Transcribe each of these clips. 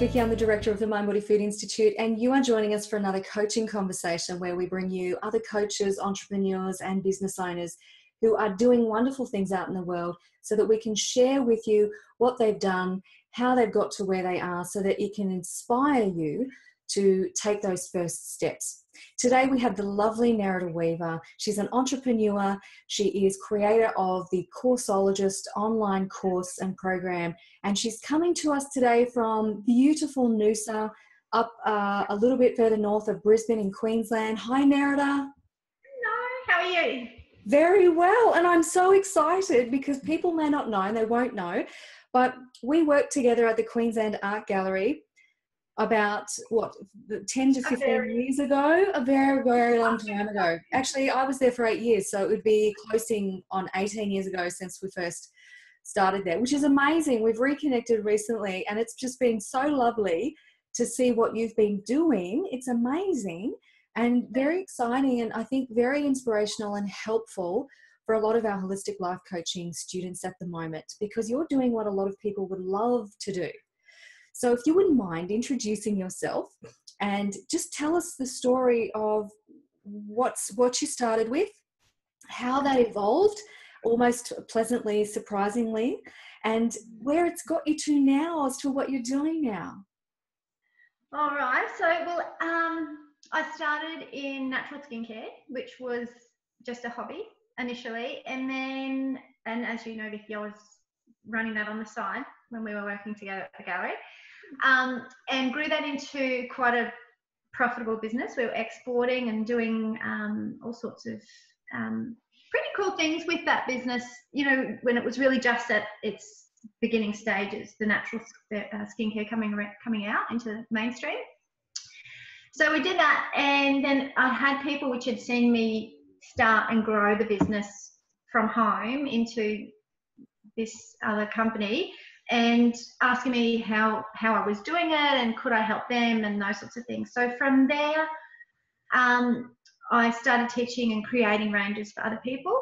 Thanks, Vicky. I'm the director of the Mind Body Food Institute, and you are joining us for another coaching conversation where we bring you other coaches, entrepreneurs, and business owners who are doing wonderful things out in the world so that we can share with you what they've done, how they've got to where they are, so that it can inspire you to take those first steps. Today we have the lovely Nerida Weaver. She's an entrepreneur. She is creator of the Courseologist online course and program, and she's coming to us today from beautiful Noosa, up a little bit further north of Brisbane in Queensland. Hi, Nerida. Hello, how are you? Very well, and I'm so excited because people may not know, and they won't know, but we work together at the Queensland Art Gallery about, what, 10 to 15 years ago? A very, very long time ago. Actually, I was there for 8 years, so it would be closing on 18 years ago since we first started there, which is amazing. We've reconnected recently, and it's just been so lovely to see what you've been doing. It's amazing and very exciting, and I think very inspirational and helpful for a lot of our holistic life coaching students at the moment, because you're doing what a lot of people would love to do. So if you wouldn't mind introducing yourself and just tell us the story of what you started with, how that evolved, almost pleasantly, surprisingly, and where it's got you to now as to what you're doing now. All right. So, well, I started in natural skincare, which was just a hobby initially. And then, and as you know, Vicky, I was running that on the side when we were working together at the gallery. And grew that into quite a profitable business. We were exporting and doing all sorts of pretty cool things with that business, you know, when it was really just at its beginning stages, the natural skincare coming out into the mainstream. So we did that, and then I had people which had seen me start and grow the business from home into this other company, and asking me how I was doing it and could I help them and those sorts of things. So from there, I started teaching and creating ranges for other people,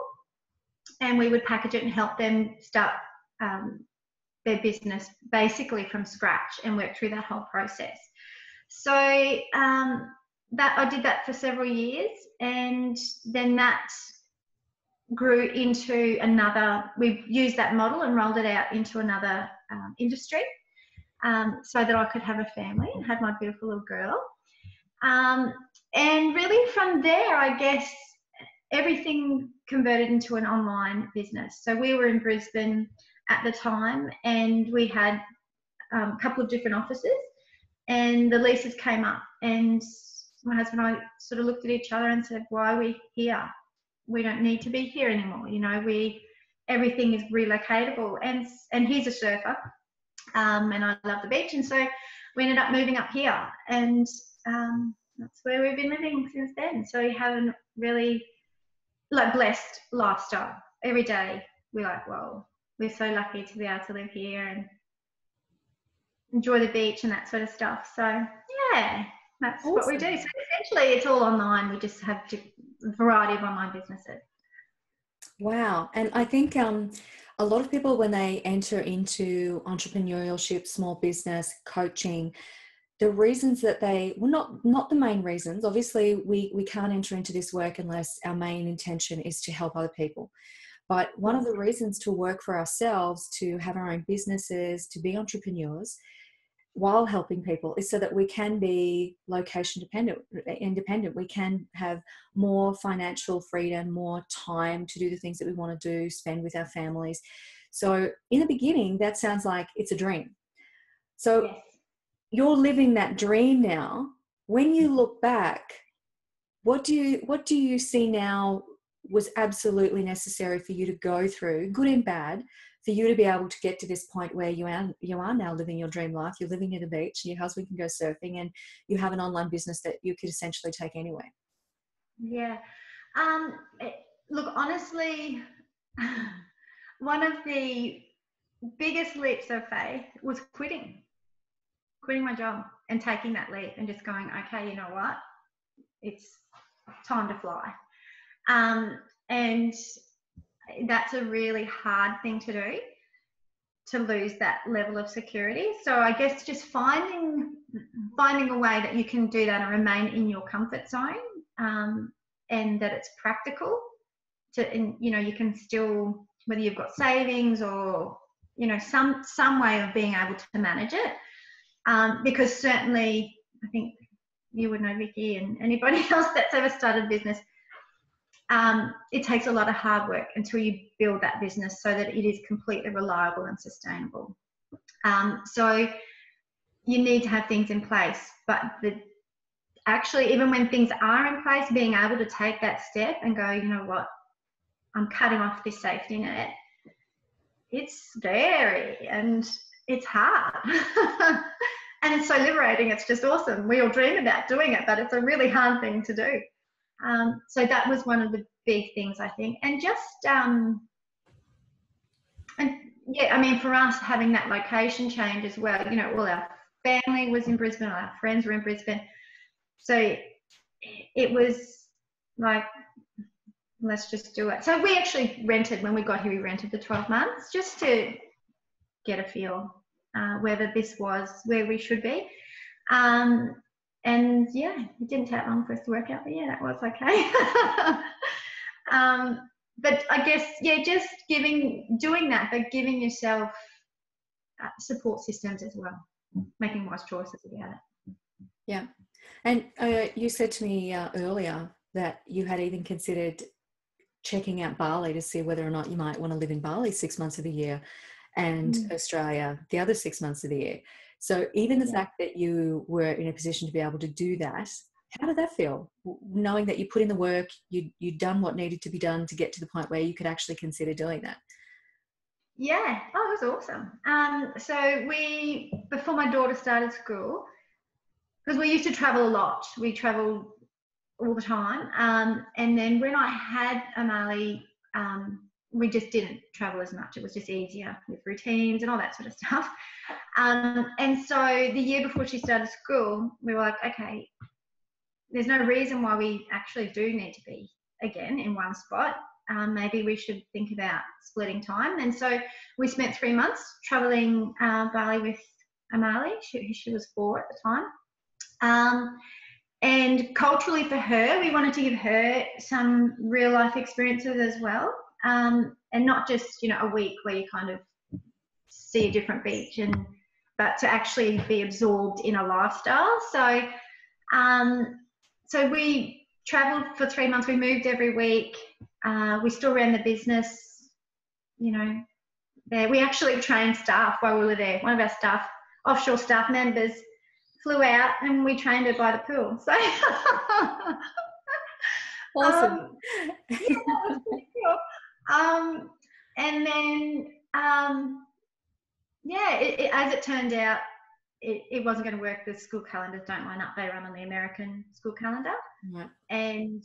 and we would package it and help them start their business basically from scratch and work through that whole process. So I did that for several years, and then that grew into another, we've used that model and rolled it out into another industry, so that I could have a family and have my beautiful little girl. And really from there, I guess, everything converted into an online business. So we were in Brisbane at the time, and we had a couple of different offices, and the leases came up, and my husband and I sort of looked at each other and said, why are we here? We don't need to be here anymore. You know, everything is relocatable, and he's a surfer, and I love the beach. And so we ended up moving up here, and that's where we've been living since then. So we have a really blessed lifestyle. Every day we're like, well, we're so lucky to be able to live here and enjoy the beach and that sort of stuff. So yeah, that's awesome. What we do. So essentially it's all online. We just have to variety of online businesses. Wow. And I think a lot of people, when they enter into entrepreneurship, small business, coaching, the reasons that they, well, not the main reasons, obviously we can't enter into this work unless our main intention is to help other people. But one of the reasons to work for ourselves, to have our own businesses, to be entrepreneurs while helping people, is so that we can be location independent. We can have more financial freedom, more time to do the things that we want to do, spend with our families. So in the beginning, that sounds like it's a dream. So yes, you're living that dream now. When you look back, what do you see now was absolutely necessary for you to go through, good and bad, for you to be able to get to this point where you are now living your dream life? You're living near the beach, your husband can go surfing, and you have an online business that you could essentially take anywhere. Yeah. Look, honestly, one of the biggest leaps of faith was quitting my job and taking that leap and just going, okay, you know what? It's time to fly. And that's a really hard thing to do, to lose that level of security. So I guess just finding a way that you can do that and remain in your comfort zone, and that it's practical to, and you know, you can still, whether you've got savings or, you know, some way of being able to manage it. Because certainly, I think you would know, Vicky, and anybody else that's ever started a business, it takes a lot of hard work until you build that business so that it is completely reliable and sustainable. So you need to have things in place, but actually, even when things are in place, being able to take that step and go, you know what, I'm cutting off this safety net. It's scary and it's hard. And it's so liberating. It's just awesome. We all dream about doing it, but it's a really hard thing to do. So that was one of the big things, I think. And just, yeah, I mean, for us, having that location change as well, you know, all our family was in Brisbane, all our friends were in Brisbane. So it was like, let's just do it. So we actually rented, when we got here, we rented for 12 months just to get a feel whether this was where we should be. And yeah, it didn't take long for us to work out, but yeah, that was okay. But I guess, yeah, just doing that, but giving yourself support systems as well, making wise choices about it. Yeah. And you said to me earlier that you had even considered checking out Bali to see whether or not you might want to live in Bali 6 months of the year and Australia the other 6 months of the year. So even the fact that you were in a position to be able to do that, how did that feel? Knowing that you put in the work, you'd done what needed to be done to get to the point where you could actually consider doing that. Yeah, oh, it was awesome. So before my daughter started school, because we used to travel a lot, we traveled all the time. And then when I had Amalie, we just didn't travel as much. It was just easier with routines and all that sort of stuff. And so the year before she started school, we were like, okay, there's no reason why we actually do need to be again in one spot. Maybe we should think about splitting time. And so we spent 3 months traveling Bali with Amalie. She was 4 at the time. And culturally for her, we wanted to give her some real life experiences as well. And not just, you know, a week where you kind of see a different beach, but to actually be absorbed in a lifestyle. So, so we traveled for 3 months. We moved every week. We still ran the business, you know, there. We actually trained staff while we were there. One of our staff, offshore staff members, flew out and we trained her by the pool. So awesome. Yeah, that was pretty cool. And then yeah, as it turned out, it wasn't going to work. The school calendars don't line up. They run on the American school calendar. Yeah. And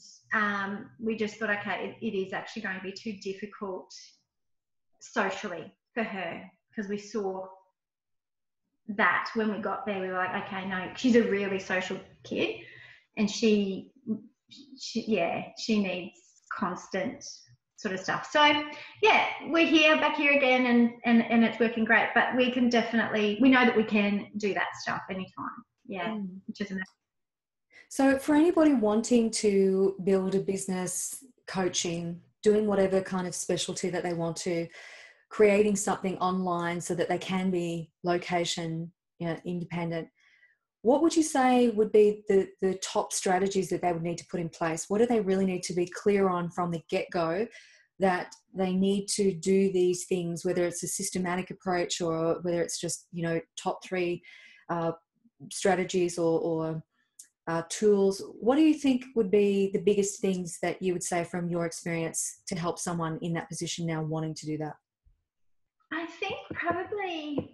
we just thought, okay, it is actually going to be too difficult socially for her, because we saw that when we got there, we were like, okay, no, she's a really social kid, and she needs constant sort of stuff. So yeah, we're back here again, and it's working great, but we know that we can do that stuff anytime. Yeah. Which is amazing. So for anybody wanting to build a business, coaching, doing whatever kind of specialty that they want to, creating something online so that they can be location, you know, independent, what would you say would be the top strategies that they would need to put in place? What do they really need to be clear on from the get-go, that they need to do these things, whether it's a systematic approach or whether it's just, you know, top 3 strategies or tools? What do you think would be the biggest things that you would say from your experience to help someone in that position now wanting to do that? I think probably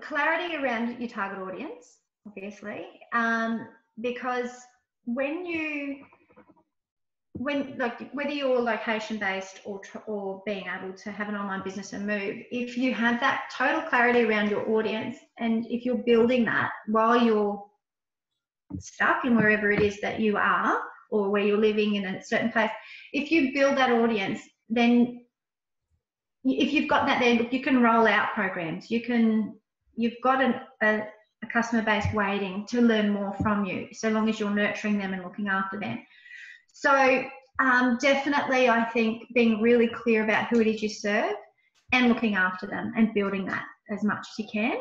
clarity around your target audience, obviously, because whether you're location based or being able to have an online business and move, if you have that total clarity around your audience, and if you're building that while you're stuck in wherever it is that you are or where you're living in a certain place, if you build that audience, then if you've got that there, look, you can roll out programs. You can, you've got a customer base waiting to learn more from you, so long as you're nurturing them and looking after them. So definitely, I think being really clear about who it is you serve and looking after them and building that as much as you can.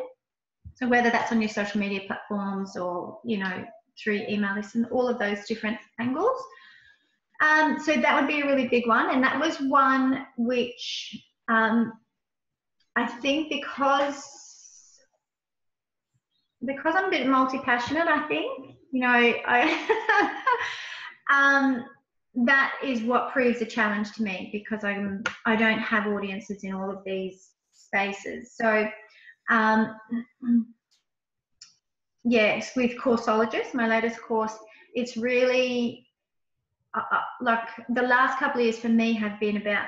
So whether that's on your social media platforms or, you know, through email lists and all of those different angles. So that would be a really big one. And that was one which I think because I'm a bit multi-passionate, I think, you know, I that is what proves a challenge to me, because I don't have audiences in all of these spaces. So yes, with Courseologist, my latest course, it's really like the last couple of years for me have been about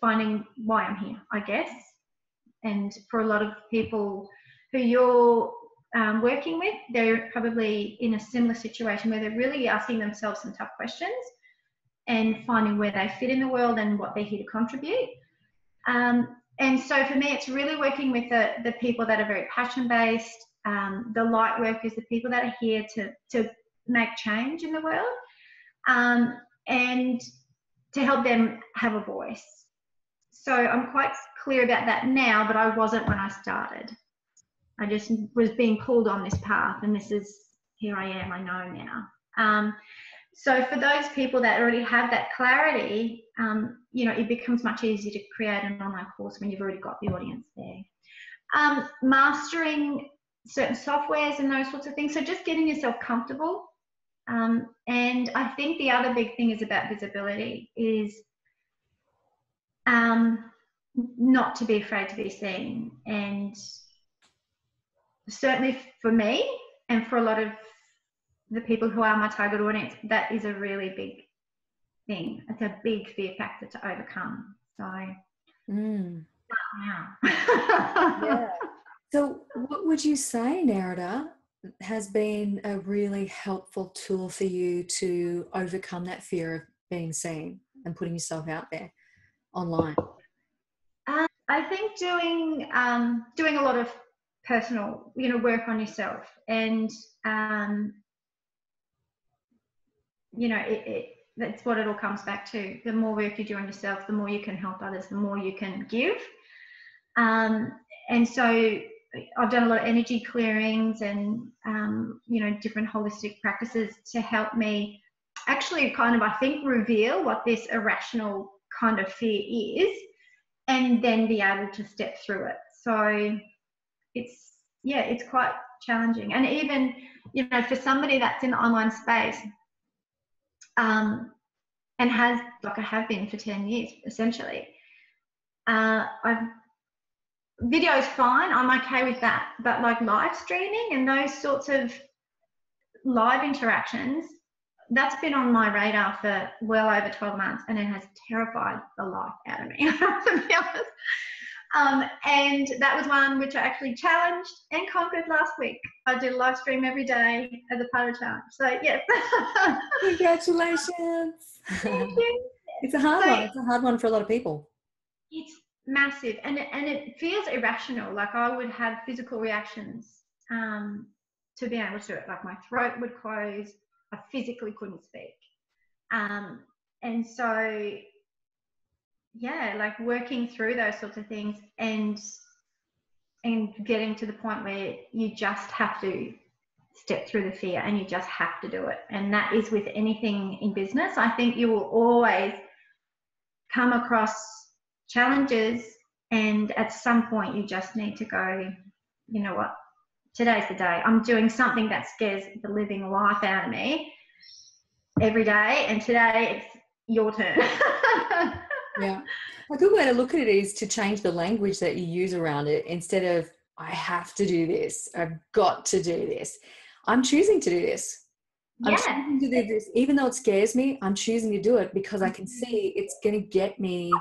finding why I'm here, I guess. And for a lot of people who you're working with, they're probably in a similar situation where they're really asking themselves some tough questions and finding where they fit in the world and what they're here to contribute. And so for me, it's really working with the people that are very passion-based, the light workers, the people that are here to make change in the world, and to help them have a voice. So I'm quite clear about that now, but I wasn't when I started. I just was being pulled on this path, and this is, here I am, I know now. So for those people that already have that clarity, you know, it becomes much easier to create an online course when you've already got the audience there. Mastering certain softwares and those sorts of things. So just getting yourself comfortable. And I think the other big thing is about visibility, is not to be afraid to be seen. And certainly for me and for a lot of the people who are my target audience, that is a really big thing. It's a big fear factor to overcome. So yeah. So what would you say, Nerida, has been a really helpful tool for you to overcome that fear of being seen and putting yourself out there online? I think doing a lot of personal, you know, work on yourself, and you know, that's what it all comes back to. The more work you do on yourself, the more you can help others, the more you can give. And so I've done a lot of energy clearings and, you know, different holistic practices to help me actually kind of, I think, reveal what this irrational kind of fear is, and then be able to step through it. So it's, yeah, it's quite challenging. And even, you know, for somebody that's in the online space, and has, like I have been for 10 years, essentially. Video's fine, I'm okay with that, but like live streaming and those sorts of live interactions, that's been on my radar for well over 12 months, and it has terrified the life out of me, to be honest. And that was one which I actually challenged and conquered last week. I did a live stream every day as a part of challenge. So, yes. Congratulations. Thank you. It's a hard one. It's a hard one for a lot of people. It's massive. And it feels irrational. Like, I would have physical reactions to being able to do it. Like, my throat would close. I physically couldn't speak. And so, yeah, like working through those sorts of things and getting to the point where you just have to step through the fear and you just have to do it. And that is with anything in business. I think you will always come across challenges, and at some point you just need to go, you know what, today's the day. I'm doing something that scares the living life out of me every day, and today it's your turn. Yeah. A good way to look at it is to change the language that you use around it. Instead of, I have to do this, I've got to do this, I'm choosing to do this. Yeah. I'm choosing to do this. Even though it scares me, I'm choosing to do it because I can see it's going to get me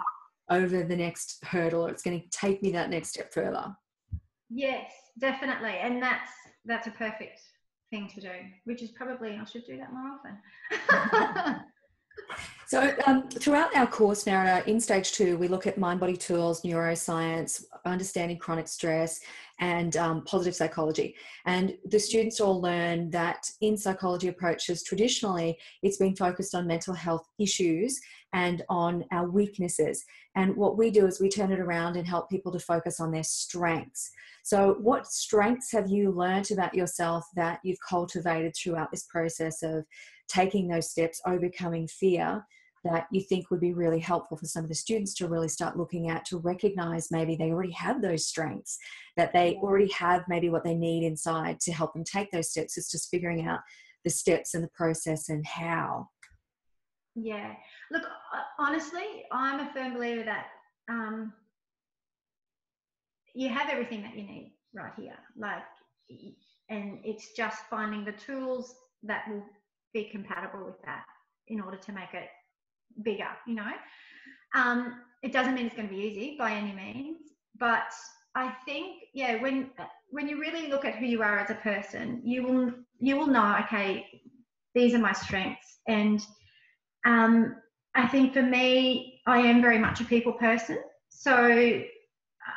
over the next hurdle, or it's going to take me that next step further. Yes, definitely. And that's a perfect thing to do, which is probably, I should do that more often. So throughout our course, Nerida, in stage 2, we look at mind-body tools, neuroscience, understanding chronic stress, and positive psychology. And the students all learn that in psychology approaches, traditionally, it's been focused on mental health issues and on our weaknesses. And what we do is we turn it around and help people to focus on their strengths. So what strengths have you learnt about yourself that you've cultivated throughout this process of taking those steps, overcoming fear, that you think would be really helpful for some of the students to really start looking at, to recognize maybe they already have those strengths, that they already have maybe what they need inside to help them take those steps. It's just figuring out the steps and the process and how. Yeah, look, honestly, I'm a firm believer that you have everything that you need right here, like, and it's just finding the tools that will be compatible with that in order to make it bigger, you know. It doesn't mean it's going to be easy by any means, but I think, yeah, when you really look at who you are as a person, you will know, okay, these are my strengths. And I think for me, I am very much a people person, so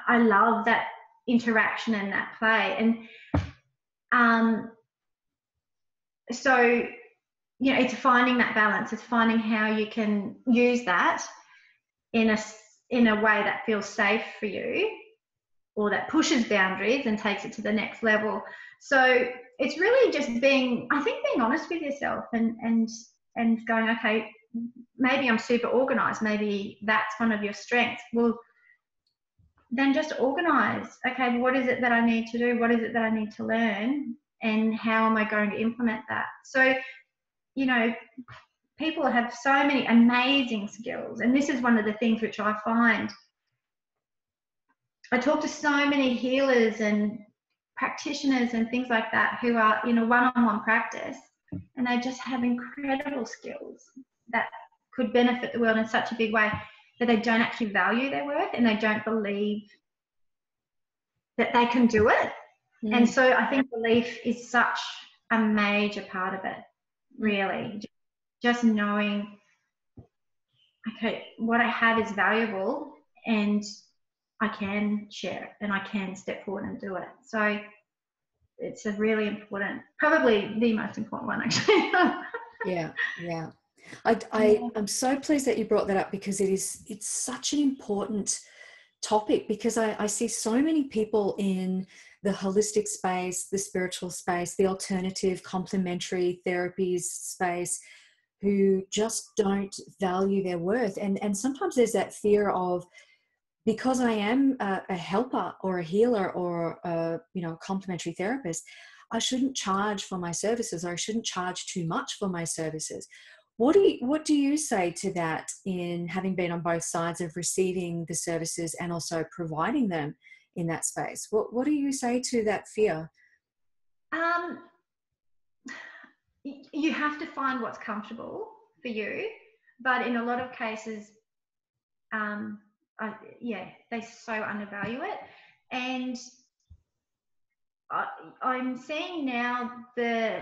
I love that interaction and that play. And so, you know, it's finding that balance. It's finding how you can use that in a way that feels safe for you, or that pushes boundaries and takes it to the next level. So it's really just being, I think, being honest with yourself and going, okay, maybe I'm super organised. Maybe that's one of your strengths. Well, then just organise. Okay, what is it that I need to do? What is it that I need to learn? And how am I going to implement that? So, you know, people have so many amazing skills, and this is one of the things which I find. I talk to so many healers and practitioners and things like that who are in a one-on-one practice, and they just have incredible skills that could benefit the world in such a big way, that they don't actually value their worth and they don't believe that they can do it. Mm. And so I think belief is such a major part of it. Really, just knowing, okay, what I have is valuable and I can share it and I can step forward and do it. So it's a really important, probably the most important one, actually. Yeah. I'm so pleased that you brought that up, because it's such an important topic, because I see so many people in the holistic space, the spiritual space, the alternative complementary therapies space, who just don't value their worth. And sometimes there's that fear of, because I am a helper or a healer or a complementary therapist, I shouldn't charge for my services, or I shouldn't charge too much for my services. What do you say to that, in having been on both sides of receiving the services and also providing them in that space? What do you say to that fear? You have to find what's comfortable for you, but in a lot of cases, they so undervalue it. And I'm seeing now the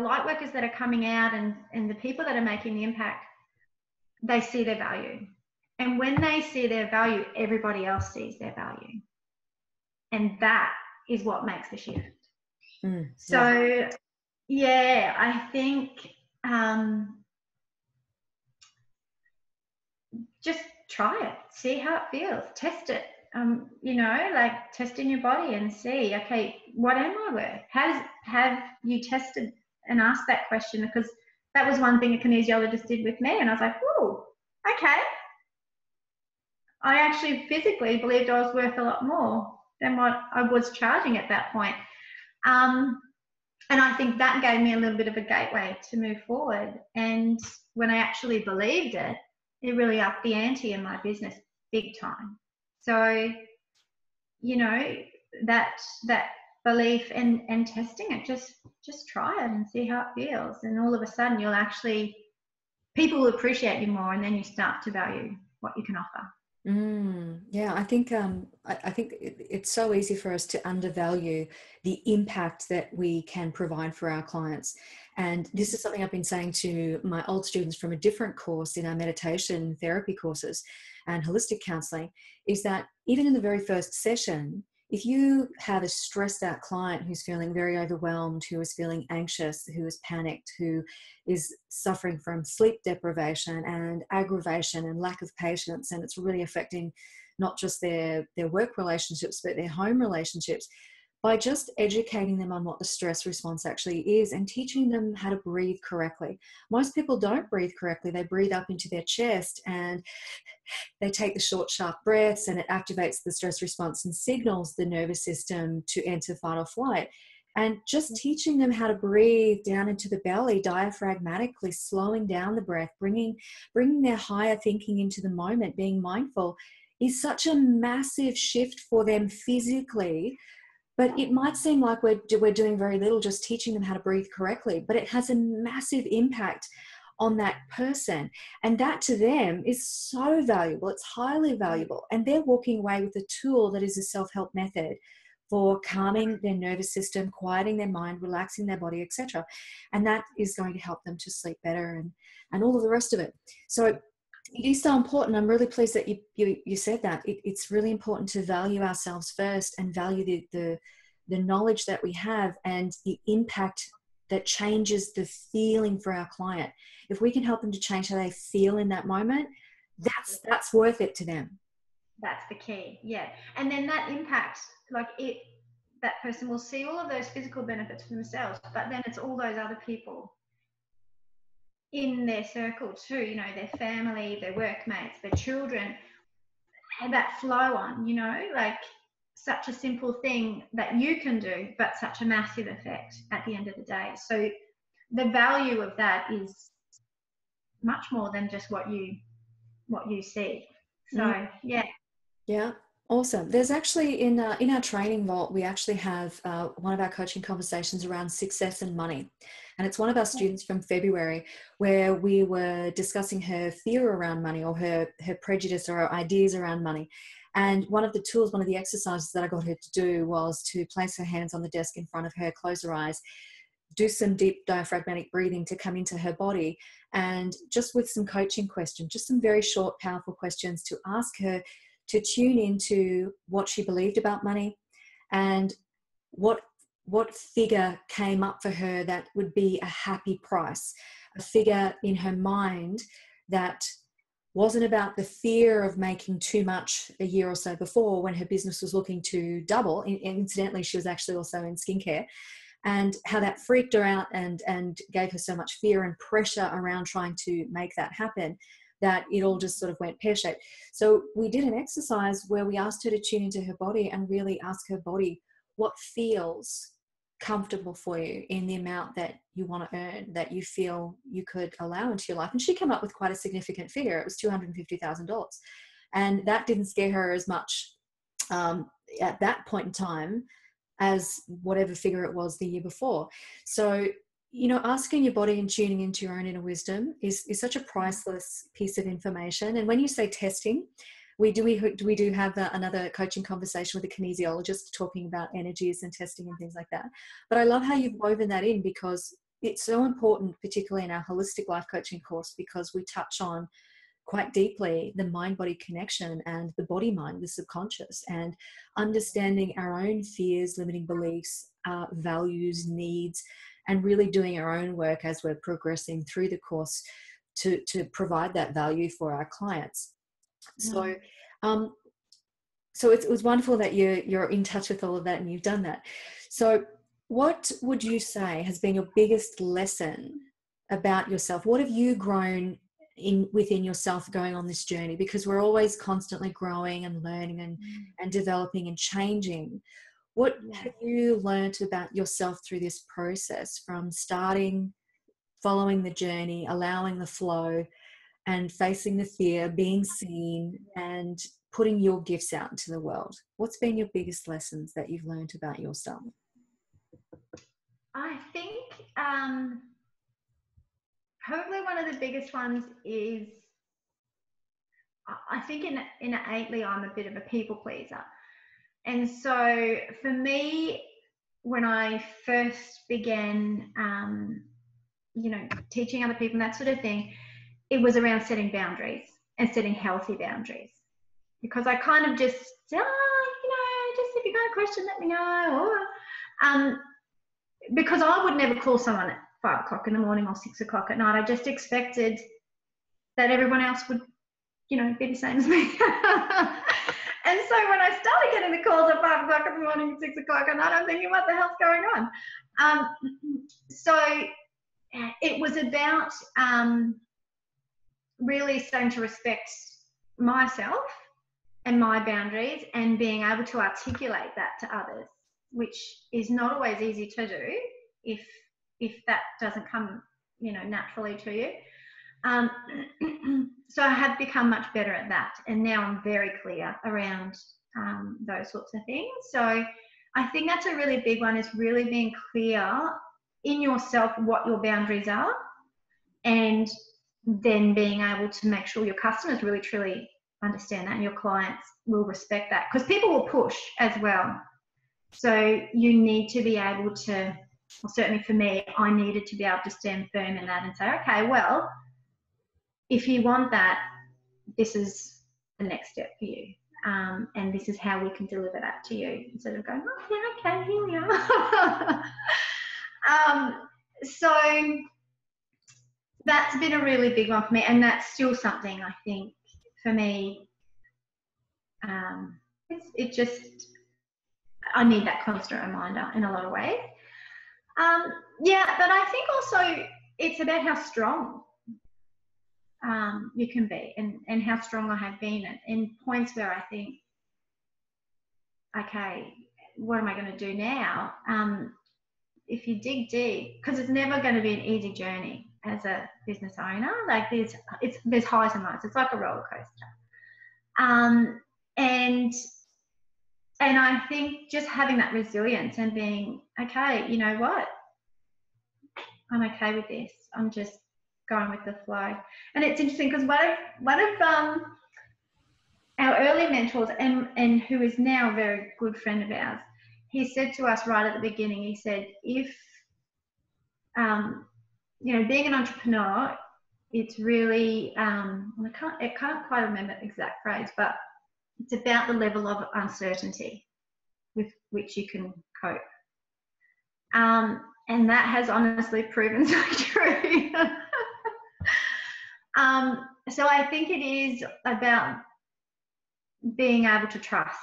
light workers that are coming out and the people that are making the impact, they see their value. And when they see their value, everybody else sees their value. And that is what makes the shift. Mm, yeah. So, yeah, I think just try it. See how it feels. Test it. Test in your body and see, okay, what am I worth? Have you tested and asked that question? Because that was one thing a kinesiologist did with me. And I was like, oh, okay. I actually physically believed I was worth a lot more than what I was charging at that point. And I think that gave me a little bit of a gateway to move forward. And when I actually believed it, it really upped the ante in my business big time. So, you know, that belief and testing it, just try it and see how it feels. And all of a sudden you'll actually, people will appreciate you more, and then you start to value what you can offer. Mm, yeah, I think it's so easy for us to undervalue the impact that we can provide for our clients. And this is something I've been saying to my old students from a different course in our meditation therapy courses and holistic counseling, is that even in the very first session, if you have a stressed out client who's feeling very overwhelmed, who is feeling anxious, who is panicked, who is suffering from sleep deprivation and aggravation and lack of patience, and it's really affecting not just their work relationships, but their home relationships, by just educating them on what the stress response actually is and teaching them how to breathe correctly. Most people don't breathe correctly. They breathe up into their chest and they take the short, sharp breaths, and it activates the stress response and signals the nervous system to enter fight or flight. And just teaching them how to breathe down into the belly, diaphragmatically, slowing down the breath, bringing their higher thinking into the moment, being mindful, is such a massive shift for them physically. But it might seem like we're doing very little, just teaching them how to breathe correctly, but it has a massive impact on that person. And that to them is so valuable. It's highly valuable. And they're walking away with a tool that is a self-help method for calming their nervous system, quieting their mind, relaxing their body, etc. And that is going to help them to sleep better and all of the rest of it. So it is so important. I'm really pleased that you said that. It's really important to value ourselves first and value the knowledge that we have and the impact that changes the feeling for our client. If we can help them to change how they feel in that moment, that's worth it to them. That's the key, yeah. And then that impact, like it, that person will see all of those physical benefits for themselves, but then it's all those other people in their circle too, you know, their family, their workmates, their children, and that flow on, you know, like such a simple thing that you can do, but such a massive effect at the end of the day. So the value of that is much more than just what you see. So yeah. Awesome. There's actually in our training vault, we actually have one of our coaching conversations around success and money. And it's one of our students from February where we were discussing her fear around money, or her prejudice or her ideas around money. And one of the tools, one of the exercises that I got her to do was to place her hands on the desk in front of her, close her eyes, do some deep diaphragmatic breathing to come into her body, and just with some coaching questions, just some very short, powerful questions to ask her to tune into what she believed about money and what figure came up for her that would be a happy price, a figure in her mind that wasn't about the fear of making too much a year or so before when her business was looking to double. Incidentally, she was actually also in skincare, and how that freaked her out and gave her so much fear and pressure around trying to make that happen, that it all just sort of went pear-shaped. So we did an exercise where we asked her to tune into her body and really ask her body what feels comfortable for you in the amount that you want to earn, that you feel you could allow into your life. And she came up with quite a significant figure. It was $250,000. And that didn't scare her as much at that point in time as whatever figure it was the year before. So, you know, asking your body and tuning into your own inner wisdom is such a priceless piece of information. And when you say testing, we do have another coaching conversation with a kinesiologist talking about energies and testing and things like that. But I love how you've woven that in, because it's so important, particularly in our holistic life coaching course, because we touch on quite deeply the mind-body connection and the body-mind, the subconscious, and understanding our own fears, limiting beliefs, values, needs, and really doing our own work as we're progressing through the course to provide that value for our clients. So, so it was wonderful that you're in touch with all of that and you've done that. So what would you say has been your biggest lesson about yourself? What have you grown within yourself going on this journey? Because we're always constantly growing and learning and developing and changing. What have you learnt about yourself through this process, from starting, following the journey, allowing the flow and facing the fear, being seen and putting your gifts out into the world? What's been your biggest lessons that you've learnt about yourself? I think probably one of the biggest ones is, I think innately I'm a bit of a people pleaser. And so for me, when I first began you know, teaching other people and that sort of thing, it was around setting boundaries and setting healthy boundaries. Because I kind of just, oh, you know, just if you've got a question, let me know. Or, because I would never call someone at 5 o'clock in the morning or 6 o'clock at night. I just expected that everyone else would, you know, be the same as me. And so when I started getting the calls at 5 o'clock in the morning, 6 o'clock at night, I'm thinking, what the hell's going on? So it was about really starting to respect myself and my boundaries and being able to articulate that to others, which is not always easy to do if that doesn't come, you know, naturally to you. So I have become much better at that, and now I'm very clear around those sorts of things. So I think that's a really big one, is really being clear in yourself what your boundaries are, and then being able to make sure your customers really truly understand that and your clients will respect that, because people will push as well. So you need to be able to, well, certainly for me, I needed to be able to stand firm in that and say, okay, well, if you want that, this is the next step for you. And this is how we can deliver that to you, instead of going, oh, yeah, okay, here we are. So that's been a really big one for me. And that's still something I think for me, I need that constant reminder in a lot of ways. Yeah, but I think also it's about how strong you can be, and how strong I have been at, in points where I think, okay, what am I going to do now? If you dig deep, because it's never going to be an easy journey as a business owner. Like there's highs and lows. It's like a roller coaster. And I think just having that resilience and being, okay, you know what? I'm okay with this. I'm just going with the flow. And it's interesting because one of our early mentors, and who is now a very good friend of ours, he said to us right at the beginning, he said, if, you know, being an entrepreneur, it's really, I can't quite remember the exact phrase, but it's about the level of uncertainty with which you can cope. And that has honestly proven so true. So I think it is about being able to trust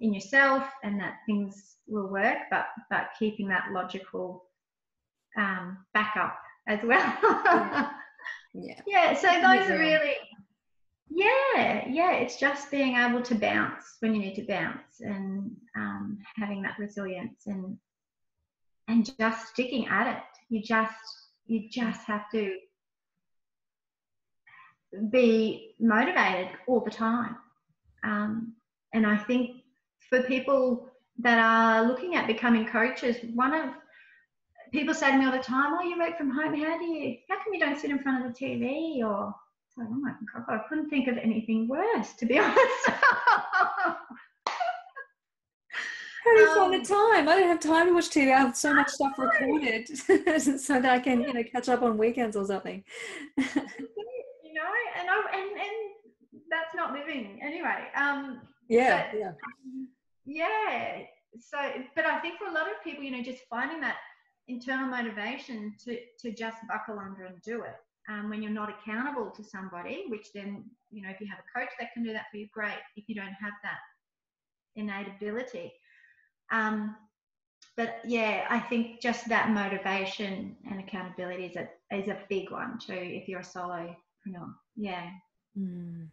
in yourself and that things will work, but keeping that logical backup as well. Yeah, so those are really... Yeah, it's just being able to bounce when you need to bounce, and having that resilience and just sticking at it. You just have to be motivated all the time. And I think for people that are looking at becoming coaches, people say to me all the time, oh, you work from home, how come you don't sit in front of the TV? Or oh my God, I couldn't think of anything worse, to be honest. All the time. I don't have time to watch TV. I have so much stuff recorded so that I can, you know, catch up on weekends or something. You know, and that's not living anyway. So, but I think for a lot of people, you know, just finding that internal motivation to just buckle under and do it. When you're not accountable to somebody, which then, you know, if you have a coach that can do that for you, great. If you don't have that innate ability. But yeah, I think just that motivation and accountability is a big one too, if you're a solopreneur. Yeah. Mm.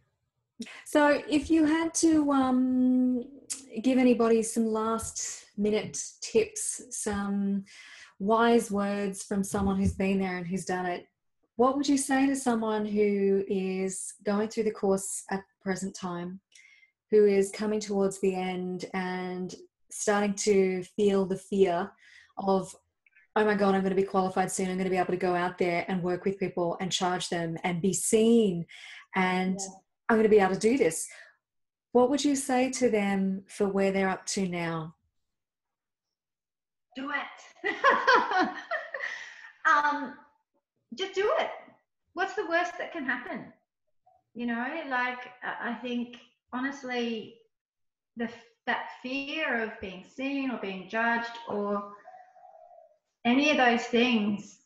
So if you had to give anybody some last minute tips, some wise words from someone who's been there and who's done it, what would you say to someone who is going through the course at the present time, who is coming towards the end and starting to feel the fear of, oh my God, I'm going to be qualified soon. I'm going to be able to go out there and work with people and charge them and be seen, and yeah, I'm going to be able to do this. What would you say to them for where they're up to now? Do it. Just do it. What's the worst that can happen? You know, like, I think honestly, that fear of being seen or being judged or any of those things,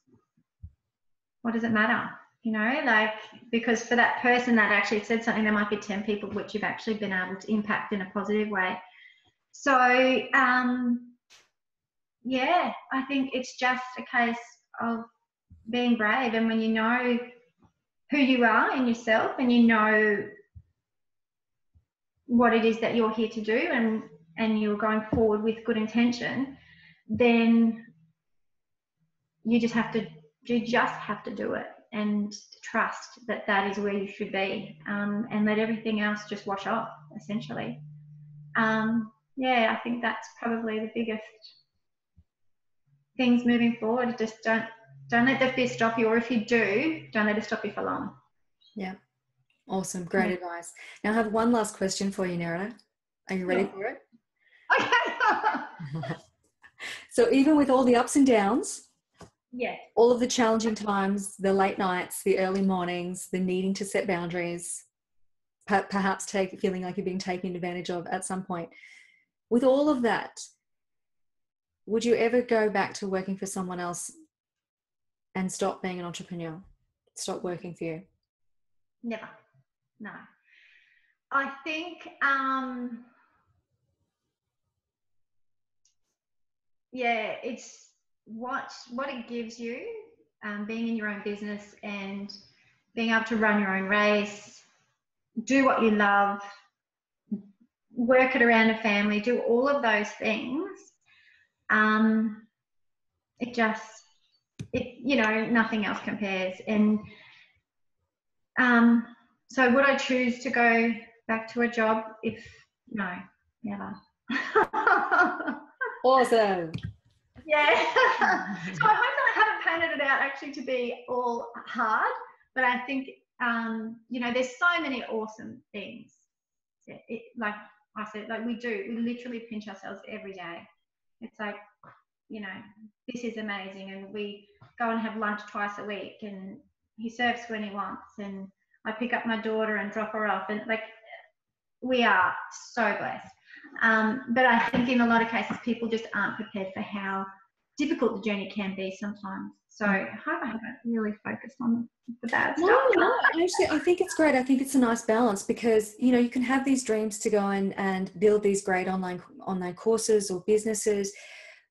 what does it matter? You know, like, because for that person that actually said something, there might be 10 people which you've actually been able to impact in a positive way. So, yeah, I think it's just a case of being brave. And when you know who you are in yourself and you know what it is that you're here to do, and you're going forward with good intention, then you just have to, do it and trust that that is where you should be, and let everything else just wash off, essentially. Yeah, I think that's probably the biggest things moving forward. Just don't let the fear stop you, or if you do, don't let it stop you for long. Yeah. Awesome. Great advice. Now I have one last question for you, Nerida. Are you ready for it? Okay. So even with all the ups and downs, all of the challenging times, the late nights, the early mornings, the needing to set boundaries, perhaps feeling like you're being taken advantage of at some point, with all of that, would you ever go back to working for someone else and stop being an entrepreneur, stop working for you? Never. No. I think, yeah, it's what it gives you, being in your own business and being able to run your own race, do what you love, work it around a family, do all of those things. It just, you know, nothing else compares. And so would I choose to go back to a job? No, never. Awesome. Yeah. So I hope that I haven't painted it out actually to be all hard, but I think, you know, there's so many awesome things. Like I said, like we literally pinch ourselves every day. It's like, you know, this is amazing, and we go and have lunch twice a week, and he surfs when he wants, and I pick up my daughter and drop her off, and like, we are so blessed. But I think in a lot of cases people just aren't prepared for how difficult the journey can be sometimes. So I hope I haven't really focused on the bad stuff. No, actually, I think it's great. I think it's a nice balance, because, you know, you can have these dreams to go and build these great online courses or businesses,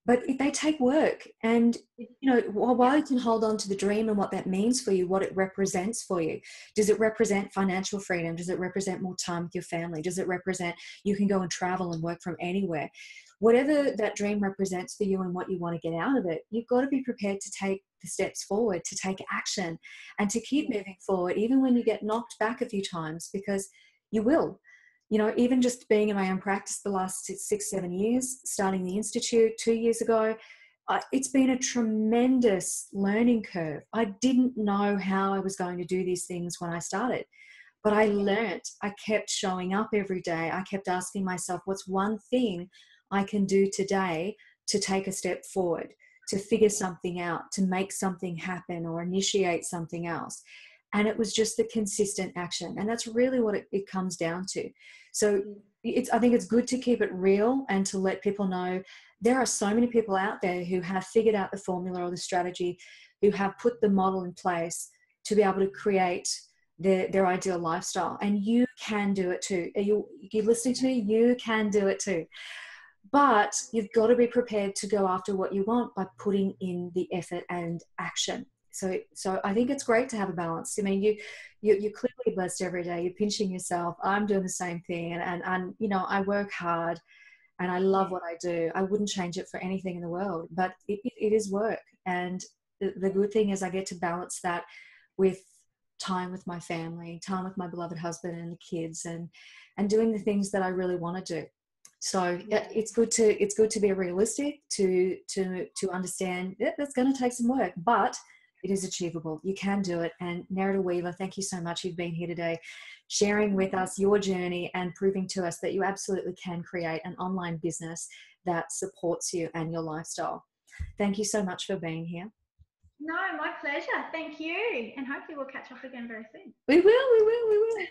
but they take work. And, you know, while you can hold on to the dream and what that means for you, what it represents for you, does it represent financial freedom? Does it represent more time with your family? Does it represent you can go and travel and work from anywhere? Whatever that dream represents for you and what you want to get out of it, you've got to be prepared to take the steps forward, to take action and to keep moving forward, even when you get knocked back a few times, because you will. You know, even just being in my own practice the last 6, 7 years, starting the Institute 2 years ago, it's been a tremendous learning curve. I didn't know how I was going to do these things when I started, but I learnt. I kept showing up every day. I kept asking myself, what's one thing I can do today to take a step forward, to figure something out, to make something happen or initiate something else? And it was just the consistent action. And that's really what it comes down to. So I think it's good to keep it real and to let people know there are so many people out there who have figured out the formula or the strategy, who have put the model in place to be able to create their ideal lifestyle. And you can do it too. You're listening to me? You can do it too. But you've got to be prepared to go after what you want by putting in the effort and action. So I think it's great to have a balance. I mean, you're clearly blessed every day. You're pinching yourself. I'm doing the same thing. And you know, I work hard and I love what I do. I wouldn't change it for anything in the world, but it is work. And the good thing is I get to balance that with time with my family, time with my beloved husband and the kids, and doing the things that I really want to do. So it's good to be realistic, to understand that's going to take some work, but it is achievable. You can do it. And Nerida Weaver, thank you so much. You've been here today sharing with us your journey and proving to us that you absolutely can create an online business that supports you and your lifestyle. Thank you so much for being here. No, my pleasure. Thank you. And hopefully we'll catch up again very soon. We will.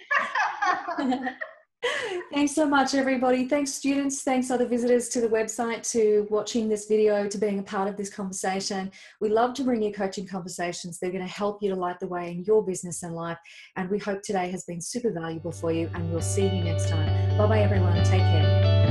Thanks so much, everybody. Thanks, students. Thanks, other visitors to the website, to watching this video, to being a part of this conversation. We love to bring you coaching conversations. They're going to help you to light the way in your business and life. And we hope today has been super valuable for you. And we'll see you next time. Bye-bye, everyone. Take care.